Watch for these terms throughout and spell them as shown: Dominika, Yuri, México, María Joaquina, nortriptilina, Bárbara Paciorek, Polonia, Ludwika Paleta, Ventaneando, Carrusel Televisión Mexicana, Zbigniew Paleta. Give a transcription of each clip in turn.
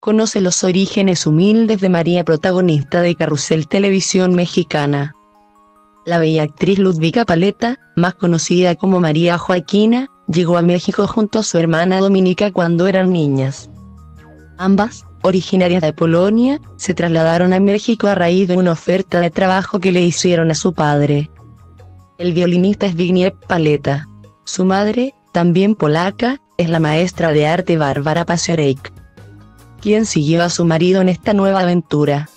Conoce los orígenes humildes de María, protagonista de Carrusel Televisión Mexicana. La bella actriz Ludwika Paleta, más conocida como María Joaquina, llegó a México junto a su hermana Dominika cuando eran niñas. Ambas, originarias de Polonia, se trasladaron a México a raíz de una oferta de trabajo que le hicieron a su padre, el violinista Zbigniew Paleta. Su madre, también polaca, es la maestra de arte Bárbara Paciorek, quien siguió a su marido en esta nueva aventura.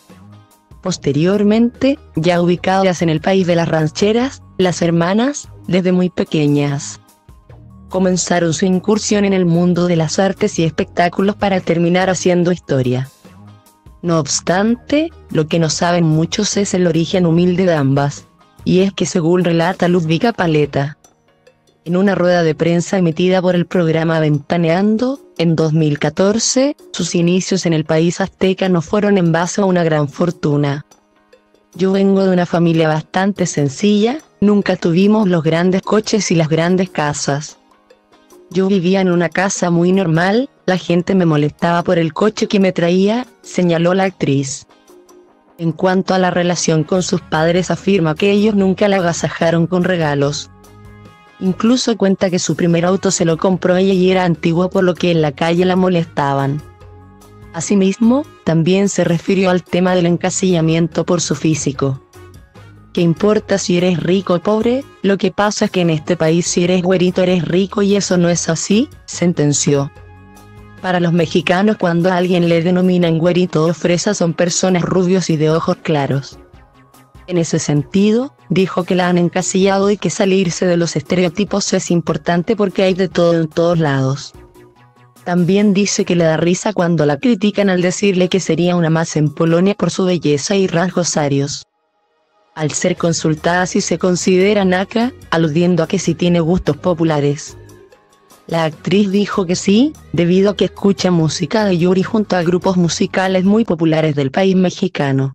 Posteriormente, ya ubicadas en el país de las rancheras, las hermanas, desde muy pequeñas, comenzaron su incursión en el mundo de las artes y espectáculos para terminar haciendo historia. No obstante, lo que no saben muchos es el origen humilde de ambas, y es que, según relata Ludwika Paleta, en una rueda de prensa emitida por el programa Ventaneando, en 2014, sus inicios en el país azteca no fueron en base a una gran fortuna. Yo vengo de una familia bastante sencilla, nunca tuvimos los grandes coches y las grandes casas. Yo vivía en una casa muy normal, la gente me molestaba por el coche que me traía, señaló la actriz. En cuanto a la relación con sus padres, afirma que ellos nunca la agasajaron con regalos. Incluso cuenta que su primer auto se lo compró ella y era antiguo, por lo que en la calle la molestaban. Asimismo, también se refirió al tema del encasillamiento por su físico. ¿Qué importa si eres rico o pobre? Lo que pasa es que en este país si eres güerito eres rico y eso no es así, sentenció. Para los mexicanos, cuando a alguien le denominan güerito o fresa, son personas rubios y de ojos claros. En ese sentido, dijo que la han encasillado y que salirse de los estereotipos es importante porque hay de todo en todos lados. También dice que le da risa cuando la critican al decirle que sería una más en Polonia por su belleza y rasgos arios. Al ser consultada si se considera naca, aludiendo a que si tiene gustos populares, la actriz dijo que sí, debido a que escucha música de Yuri junto a grupos musicales muy populares del país mexicano.